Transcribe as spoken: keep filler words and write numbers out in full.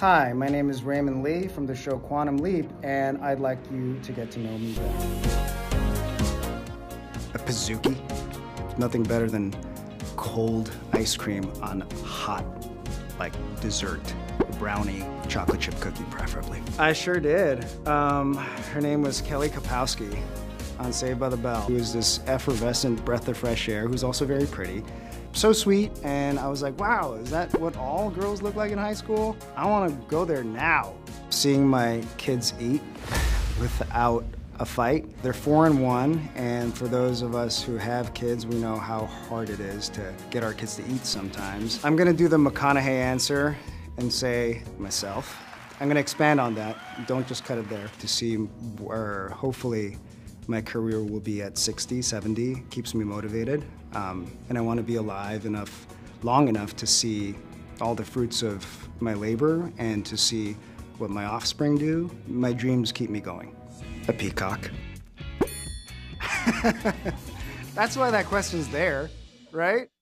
Hi, my name is Raymond Lee from the show Quantum Leap, and I'd like you to get to know me better. A pizookie? Nothing better than cold ice cream on hot, like, dessert. Brownie, chocolate chip cookie, preferably. I sure did. Um, her name was Kelly Kapowski on Saved by the Bell, who is this effervescent breath of fresh air, who's also very pretty. So sweet, and I was like, wow, is that what all girls look like in high school? I want to go there now. Seeing my kids eat without a fight, they're four and one, and for those of us who have kids, we know how hard it is to get our kids to eat sometimes. I'm gonna do the McConaughey answer and say myself. I'm gonna expand on that, don't just cut it there, to see where hopefully my career will be at sixty, seventy, keeps me motivated. Um, and I want to be alive enough, long enough to see all the fruits of my labor and to see what my offspring do. My dreams keep me going. A peacock. That's why that question's there, right?